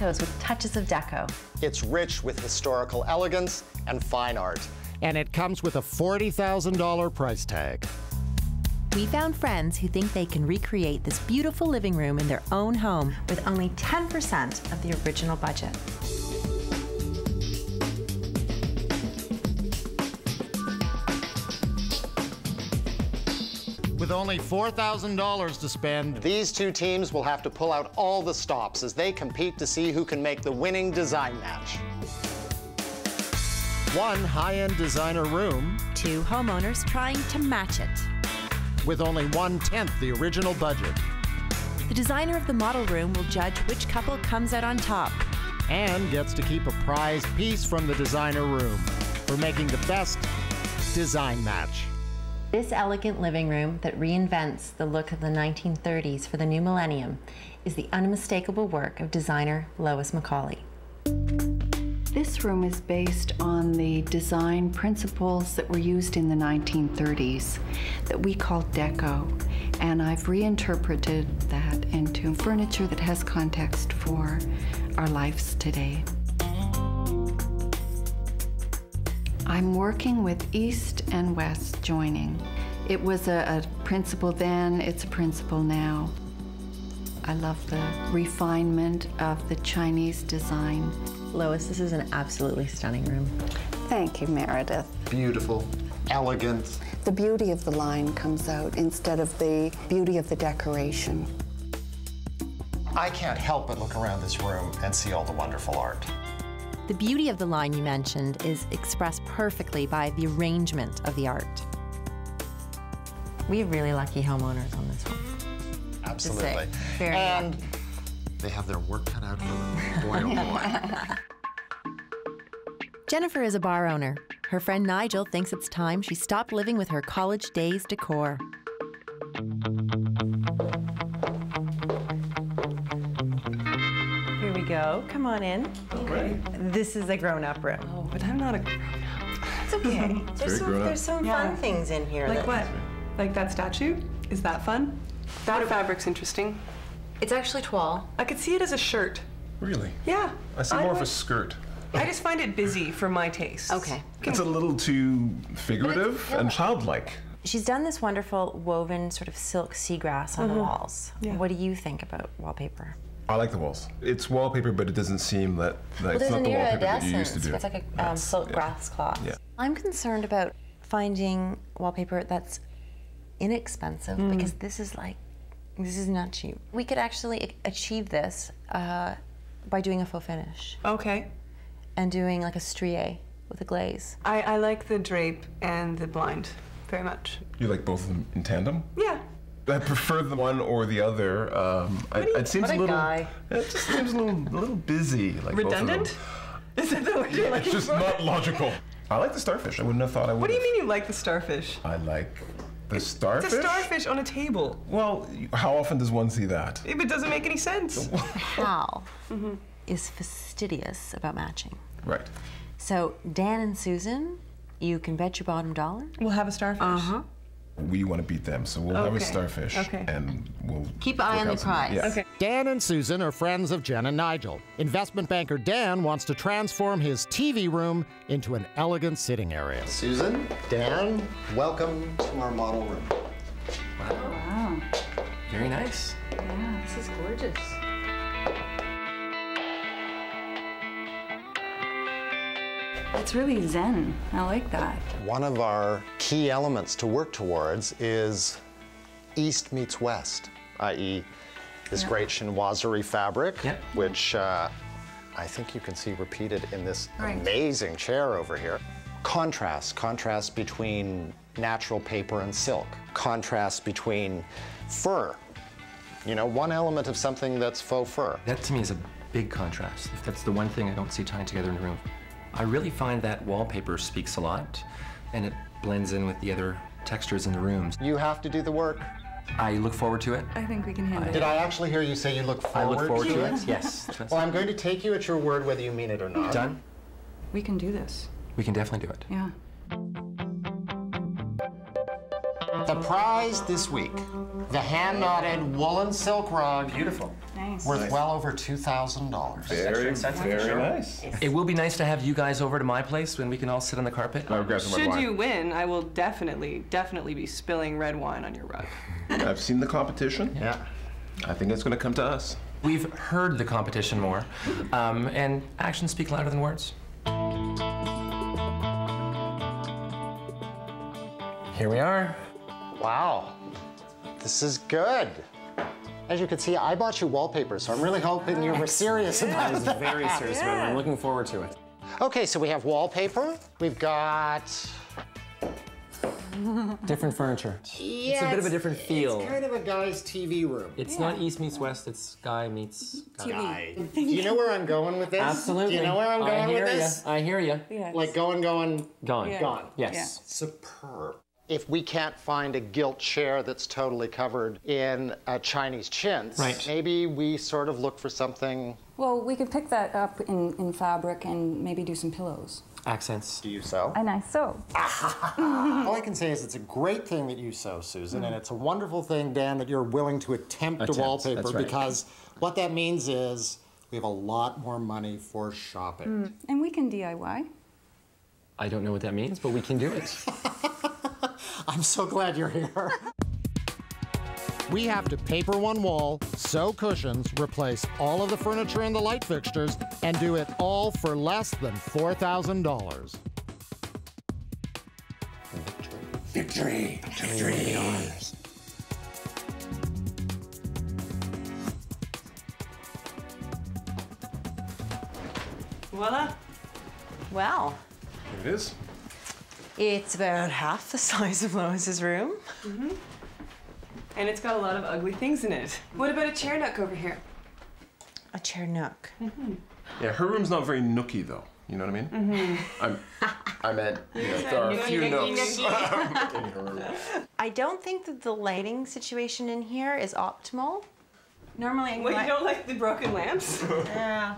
decos with touches of deco. It's rich with historical elegance and fine art. And it comes with a $40,000 price tag. We found friends who think they can recreate this beautiful living room in their own home with only 10% of the original budget. With only $4,000 to spend, these two teams will have to pull out all the stops as they compete to see who can make the winning design match. One high-end designer room. Two homeowners trying to match it. With only 1/10 the original budget. The designer of the model room will judge which couple comes out on top. And gets to keep a prized piece from the designer room for making the best design match. This elegant living room that reinvents the look of the 1930s for the new millennium is the unmistakable work of designer Lois Macaulay. This room is based on the design principles that were used in the 1930s that we call Deco, and I've reinterpreted that into furniture that has context for our lives today. I'm working with East and West joining. It was a principle then, it's a principle now. I love the refinement of the Chinese design. Lois, this is an absolutely stunning room. Thank you, Meredith. Beautiful, elegant. The beauty of the line comes out instead of the beauty of the decoration. I can't help but look around this room and see all the wonderful art. The beauty of the line you mentioned is expressed perfectly by the arrangement of the art. We have really lucky homeowners on this one. Absolutely. And lucky. They have their work cut out for them. Boy, oh boy. Jennifer is a bar owner. Her friend Nigel thinks it's time she stopped living with her college days decor. Go. Come on in. Okay. This is a grown-up room. Oh, but I'm not a grown-up. It's okay. there's some fun things in here. Like what? Like that statue? Is that fun? That fabric's interesting. It's actually toile. I could see it as a shirt. Really? Yeah. I see more of a skirt. I just find it busy for my taste. Okay. It's a little too figurative and childlike. She's done this wonderful woven sort of silk seagrass on the walls. Yeah. What do you think about wallpaper? I like the walls. It's wallpaper, but it doesn't seem that it's not the wallpaper that you used to do. It's like a silk grass cloth. Yeah. I'm concerned about finding wallpaper that's inexpensive because this is not cheap. We could actually achieve this by doing a faux finish. Okay. And doing like a strié with a glaze. I like the drape and the blind very much. You like both of them in tandem? Yeah. I prefer the one or the other. It just seems a little busy. Like redundant? Is that the word you're looking for? It's just not logical. I like the starfish. I wouldn't have thought I would. What do you mean you like the starfish? I like the starfish. It's a starfish on a table. Well, how often does one see that? It doesn't make any sense. Hal is fastidious about matching. Right. So Dan and Susan, you can bet your bottom dollar. We'll have a starfish. Uh-huh. We want to beat them, so we'll have a starfish, and we'll keep an eye on the prize. Yeah. Okay. Dan and Susan are friends of Jen and Nigel. Investment banker Dan wants to transform his TV room into an elegant sitting area. Susan, Dan, welcome to our model room. Wow. Wow. Very nice. Yeah, this is gorgeous. It's really zen. I like that. One of our key elements to work towards is East meets West, i.e. this great chinoiserie fabric, which I think you can see repeated in this amazing chair over here. Contrast between natural paper and silk. Contrast between fur. You know, one element of something that's faux fur. That to me is a big contrast. That's the one thing I don't see tying together in a room. I really find that wallpaper speaks a lot, and it blends in with the other textures in the rooms. You have to do the work. I look forward to it. I think we can handle it. Did I actually hear you say you look forward to it? I look forward to it, yes. Well, I'm going to take you at your word whether you mean it or not. Done? We can do this. We can definitely do it. Yeah. The prize this week, the hand-knotted woolen silk rug. Beautiful. Nice. Worth well over $2,000. Very nice. It will be nice to have you guys over to my place when we can all sit on the carpet. Should you win, I will definitely be spilling red wine on your rug. I've seen the competition. Yeah. I think it's going to come to us. We've heard the competition more, and actions speak louder than words. Here we are. Wow, this is good. As you can see, I bought you wallpaper, so I'm really hoping you were serious about that. I was very serious about it. I'm looking forward to it. Okay, so we have wallpaper. We've got different furniture. Yeah, it's a bit of a different feel. It's kind of a guy's TV room. It's not East meets West, it's guy meets guy. Do you know where I'm going with this? Absolutely. Do you know where I'm going with this? I hear you. Yes. Like gone. Yes. Yeah. Superb. If we can't find a gilt chair that's totally covered in Chinese chintz, maybe we sort of look for something. Well, we could pick that up in fabric and maybe do some pillows. Accents. Do you sew? And I sew. All I can say is it's a great thing that you sew, Susan, and it's a wonderful thing, Dan, that you're willing to attempt to wallpaper, because what that means is we have a lot more money for shopping. And we can DIY. I don't know what that means, but we can do it. I'm so glad you're here. We have to paper one wall, sew cushions, replace all of the furniture and the light fixtures, and do it all for less than $4,000. Victory! Victory! Victory! Voila! Wow. Here it is. It's about half the size of Lois's room. Mm-hmm. And it's got a lot of ugly things in it. What about a chair nook over here? A chair nook. Mm-hmm. Yeah, her room's not very nooky, though. You know what I mean? Mm-hmm. I meant, you know, there are a few nooks in her room. I don't think that the lighting situation in here is optimal. Normally, you don't like the broken lamps? Yeah.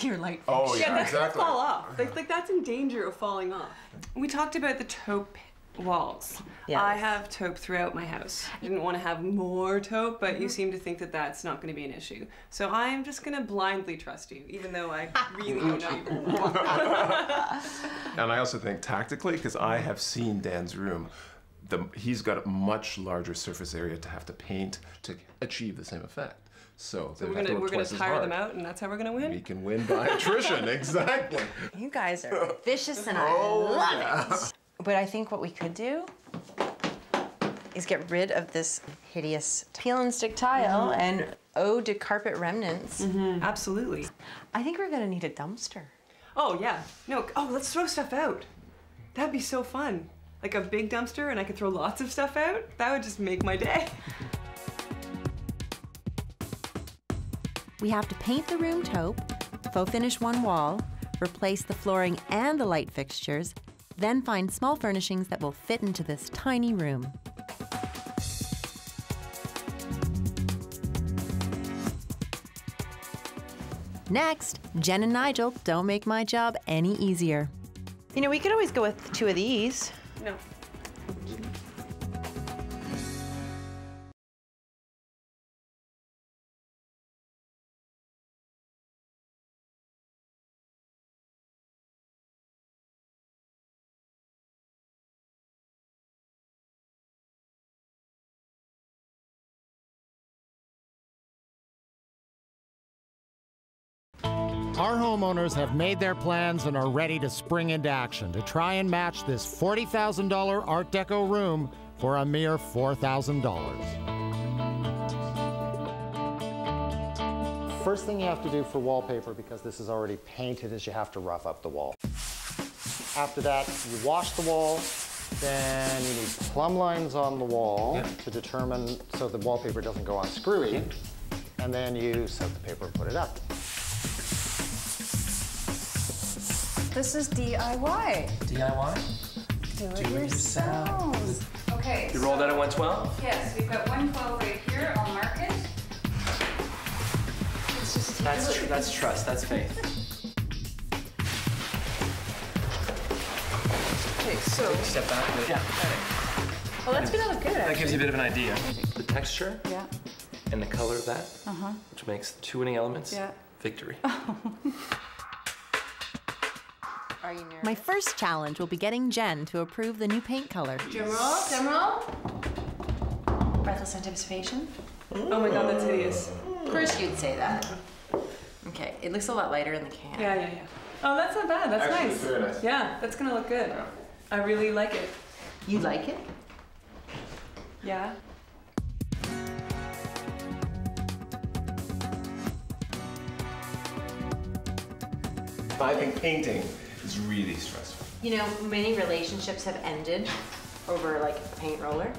Your light fixture. Oh, yeah, that's gonna fall off. Like, that's in danger of falling off. We talked about the taupe walls. Yes. I have taupe throughout my house. I didn't want to have more taupe, but you seem to think that that's not going to be an issue. So I'm just going to blindly trust you, even though I really don't know you very well. And I also think tactically, because I have seen Dan's room, he's got a much larger surface area to have to paint to achieve the same effect. So we're gonna tire them out, and that's how we're gonna win? We can win by attrition, exactly. You guys are vicious, and I love it. But I think what we could do is get rid of this hideous peel and stick tile and ode to carpet remnants. Mm-hmm. Absolutely. I think we're gonna need a dumpster. Oh, yeah. No, let's throw stuff out. That'd be so fun. Like a big dumpster, and I could throw lots of stuff out. That would just make my day. We have to paint the room taupe, faux finish one wall, replace the flooring and the light fixtures, then find small furnishings that will fit into this tiny room. Next, Jen and Nigel don't make my job any easier. You know, we could always go with two of these. No. Our homeowners have made their plans and are ready to spring into action to try and match this $40,000 Art Deco room for a mere $4,000. First thing you have to do for wallpaper, because this is already painted, is you have to rough up the wall. After that, you wash the wall, then you need plumb lines on the wall to determine so the wallpaper doesn't go on screwy, and then you soak the paper and put it up. This is DIY. DIY? Do it yourselves. Okay. You rolled out at 112? Yes, we've got 112 right here. I'll mark it. It's just that's trust. That's faith. Okay, so. Step back. Yeah. Well, that's gonna look good, actually. That gives you a bit of an idea. The texture and the color of that, which makes two winning elements, victory. Are you nervous? My first challenge will be getting Jen to approve the new paint color. Drumroll, drumroll. Breathless anticipation. Oh my God, that's hideous. Of course you'd say that. Okay, it looks a lot lighter in the can. Yeah, yeah, yeah. Oh, that's not bad. That's actually, nice. Very nice. Yeah, that's gonna look good. Yeah. I really like it. You like it? Yeah. I think painting is really stressful. You know, many relationships have ended over like a paint roller.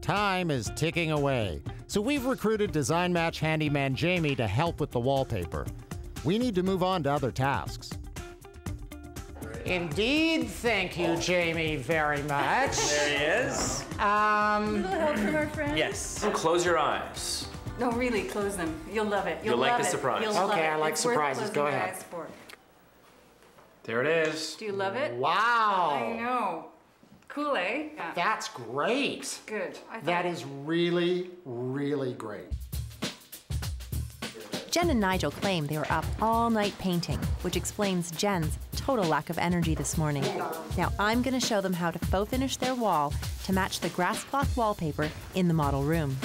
Time is ticking away, so we've recruited Design Match handyman Jamie to help with the wallpaper. We need to move on to other tasks. Indeed, thank you, Jamie, very much. There he is. A little help from our friends. Yes. Close your eyes. No, really, close them. You'll love it. You'll like the surprise. You'll love it. Okay, I like surprises. Go ahead. There it is. Do you love it? Wow. I know. Cool, eh? Yeah. That's great. Good. That is really, really great. Jen and Nigel claim they were up all night painting, which explains Jen's total lack of energy this morning. Now I'm gonna show them how to faux finish their wall to match the grass cloth wallpaper in the model room.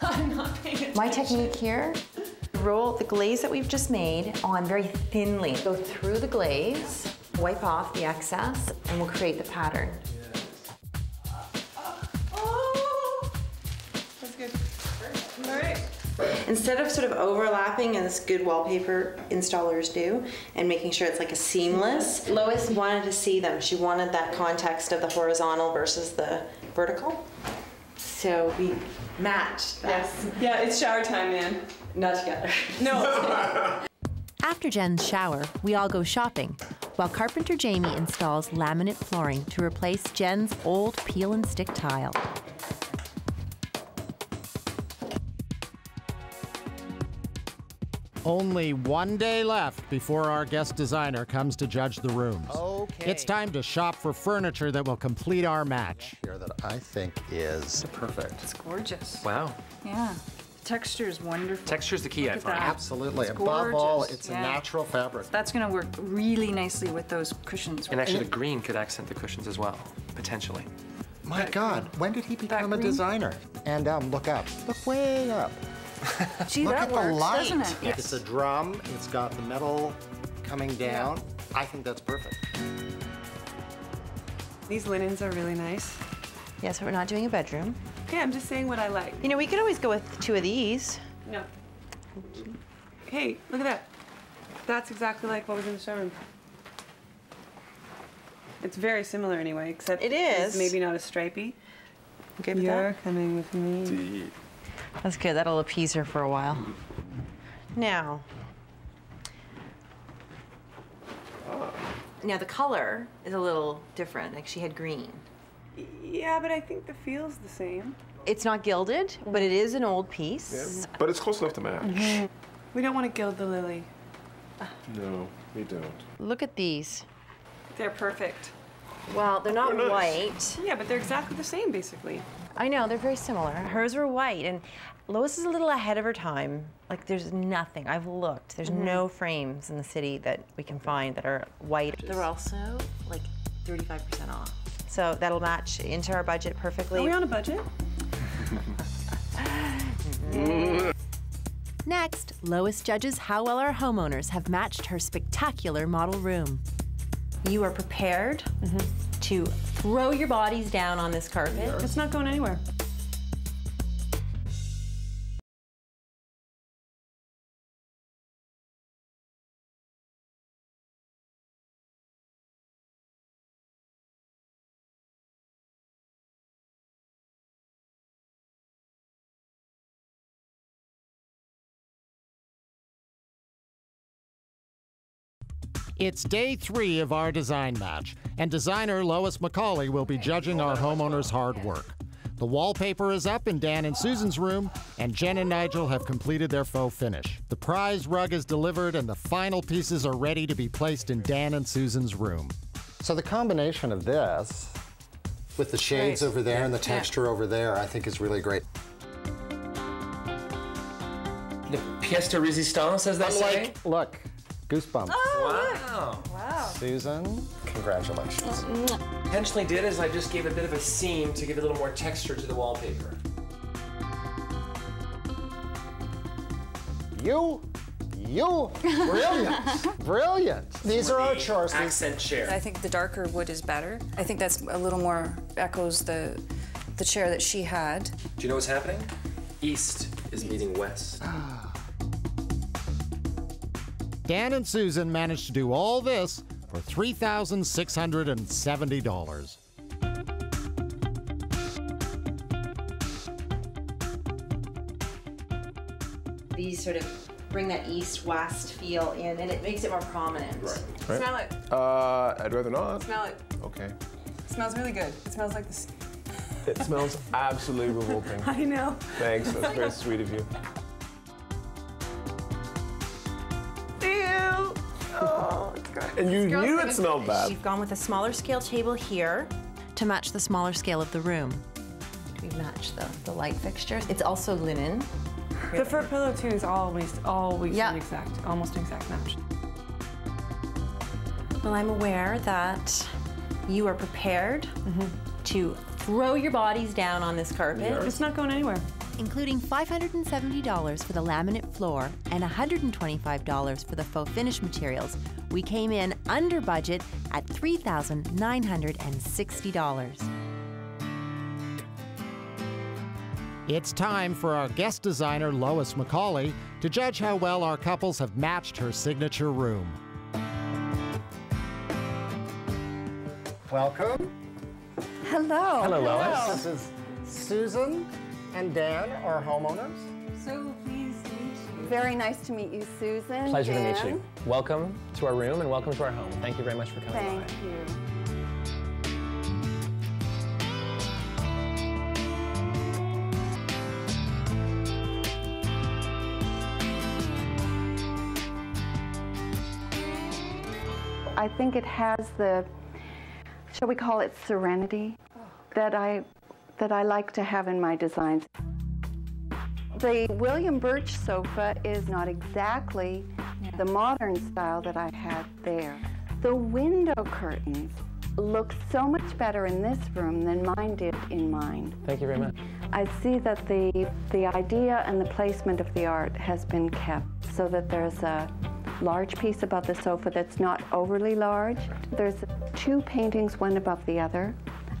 I'm not paying attention. My technique here, roll the glaze that we've just made on very thinly. Go through the glaze, wipe off the excess, and we'll create the pattern. Instead of sort of overlapping, as good wallpaper installers do, and making sure it's like a seamless, Lois wanted to see them. She wanted that context of the horizontal versus the vertical. So we matched that. Yes. Yeah, it's shower time, man. Not together. No. After Jen's shower, we all go shopping, while carpenter Jamie installs laminate flooring to replace Jen's old peel and stick tile. Only one day left before our guest designer comes to judge the rooms. Okay. It's time to shop for furniture that will complete our match. Here that I think is perfect. It's gorgeous. Wow. Yeah. The texture is wonderful. Texture's the key, I find. Absolutely. Above all, it's a natural fabric. That's going to work really nicely with those cushions. And actually, the green could accent the cushions as well, potentially. My God, when did he become a designer? And look up. Look way up. Gee, look at the light. Doesn't it? Yes. It's a drum. It's got the metal coming down. Yeah. I think that's perfect. These linens are really nice. Yeah, so we're not doing a bedroom. Yeah, I'm just saying what I like. You know, we could always go with two of these. No. Hey, look at that. That's exactly like what was in the showroom. It's very similar anyway, except it is maybe not as stripey. Okay, you're coming with me. Deep. That's good. That'll appease her for a while. Now, the color is a little different. Like, she had green. Yeah, but I think the feel's the same. It's not gilded, but it is an old piece. Yeah, but it's close enough to match. We don't want to gild the lily. No, we don't. Look at these. They're perfect. Well, they're not white. Yeah, but they're exactly the same, basically. I know, they're very similar. Hers were white, and Lois is a little ahead of her time. Like, there's nothing. I've looked. There's no frames in the city that we can find that are white. They're also, like, 35% off. So that'll match into our budget perfectly. Are we on a budget? Next, Lois judges how well our homeowners have matched her spectacular model room. You are prepared to throw your bodies down on this carpet. Sure. It's not going anywhere. It's day 3 of our design match, and designer Lois Macaulay will be judging our homeowners' hard work. The wallpaper is up in Dan and Susan's room, and Jen and Nigel have completed their faux finish. The prize rug is delivered, and the final pieces are ready to be placed in Dan and Susan's room. So the combination of this with the shades over there and the texture over there, I think is really great. The pièce de résistance, as they say. Like, look, goosebumps. Oh, wow. Wow. Susan, congratulations. What intentionally did is I just gave a bit of a seam to give a little more texture to the wallpaper. You, brilliant, brilliant. These are our choices. Accent chair. I think the darker wood is better. I think that's a little more echoes the chair that she had. Do you know what's happening? East is meeting west. Dan and Susan managed to do all this for $3,670. These sort of bring that east-west feel in, and it makes it more prominent. Right. Smell it. I'd rather not. Smell it. Okay. It smells really good. It smells like this. It smells absolutely revolting. I know. Thanks, that's very sweet of you. Oh, it's good. And you knew it smelled bad. We've gone with a smaller scale table here to match the smaller scale of the room. We've matched the light fixtures. It's also linen. The fur pillow too is always an exact, almost an exact match. Well, I'm aware that you are prepared to throw your bodies down on this carpet. Yeah. It's not going anywhere. Including $570 for the laminate floor and $125 for the faux finish materials, we came in under budget at $3,960. It's time for our guest designer, Lois Macaulay, to judge how well our couples have matched her signature room. Welcome. Hello. Hello, Lois. This is Susan and Dan, our homeowners. So pleased to meet you. Very nice to meet you, Susan. Pleasure to meet you. Welcome to our room and welcome to our home. Thank you very much for coming by. Thank you. I think it has the, shall we call it, serenity that I like to have in my designs. The William Birch sofa is not exactly the modern style that I had there. The window curtains look so much better in this room than mine did in mine. Thank you very much. I see that the idea and the placement of the art has been kept so that there's a large piece above the sofa that's not overly large. There's two paintings, one above the other,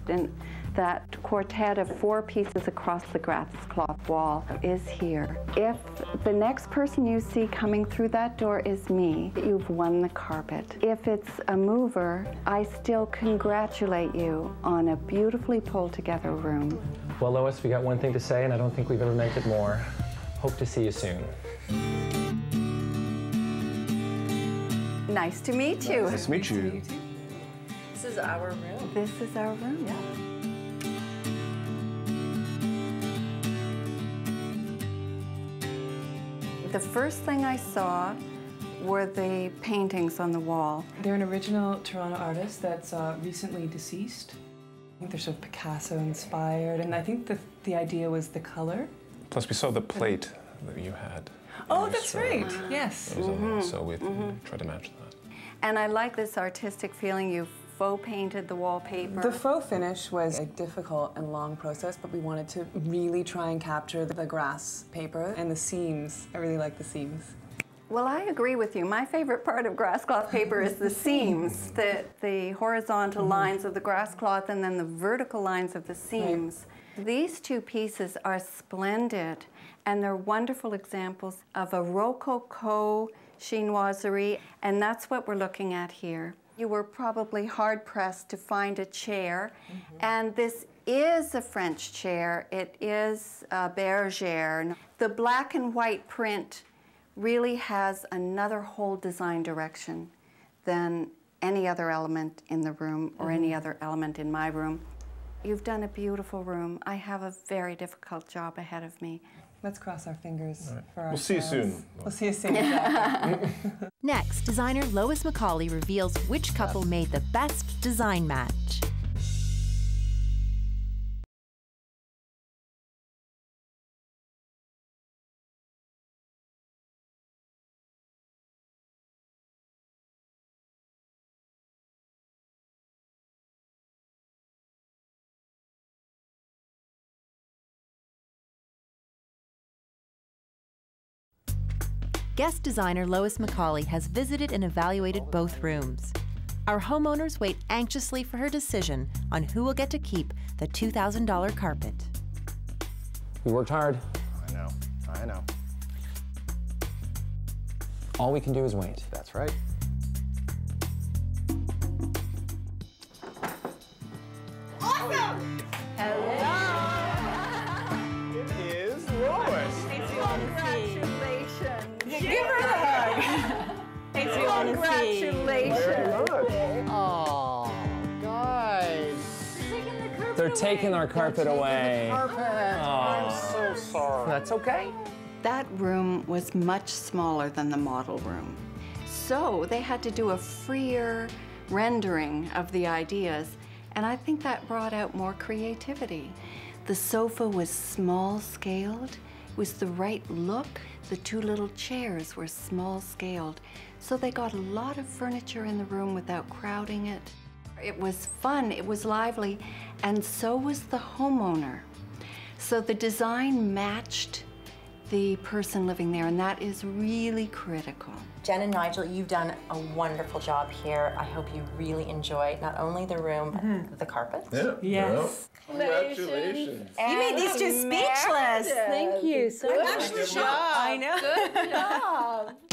and that quartet of four pieces across the grass cloth wall is here. If the next person you see coming through that door is me, you've won the carpet. If it's a mover, I still congratulate you on a beautifully pulled together room. Well, Lois, we got one thing to say, and I don't think we've ever meant it more. Hope to see you soon. Nice to meet you. Nice to meet you. Nice to meet you. This is our room. This is our room. Yeah. The first thing I saw were the paintings on the wall. They're an original Toronto artist that's recently deceased. I think they're sort of Picasso-inspired, and I think the idea was the color. Plus, we saw the plate that you had. Oh, that's right. Yes. So we tried to match that. And I like this artistic feeling. You faux painted the wallpaper. The faux finish was a difficult and long process, but we wanted to really try and capture the grass paper and the seams. I really like the seams. Well, I agree with you. My favorite part of grass cloth paper is the seams, the horizontal lines of the grass cloth and then the vertical lines of the seams. Right. These two pieces are splendid. And they're wonderful examples of a Rococo chinoiserie, and that's what we're looking at here. You were probably hard-pressed to find a chair, and this is a French chair. It is a bergère. The black and white print really has another whole design direction than any other element in the room or any other element in my room. You've done a beautiful room. I have a very difficult job ahead of me. Let's cross our fingers for ourselves. We'll see you soon. We'll see you soon. Next, designer Lois Macaulay reveals which couple made the best design match. Guest designer Lois Macaulay has visited and evaluated both rooms. Our homeowners wait anxiously for her decision on who will get to keep the $2,000 carpet. We worked hard. I know, I know. All we can do is wait. That's right. Awesome! Hello! It is Lois. Congratulations. Give her a hug. Congratulations. Oh, guys. They're taking our carpet away. Oh. I'm so sorry. That's okay. That room was much smaller than the model room. So they had to do a freer rendering of the ideas. And I think that brought out more creativity. The sofa was small scaled. Was the right look. The two little chairs were small scaled, so they got a lot of furniture in the room without crowding it. It was fun, it was lively, and so was the homeowner. So the design matched the person living there, and that is really critical. Jen and Nigel, you've done a wonderful job here. I hope you really enjoy not only the room, but the carpet. Yeah. Yes. Congratulations. And you made these two speechless. Thank you so much. Good job. I know. Good job.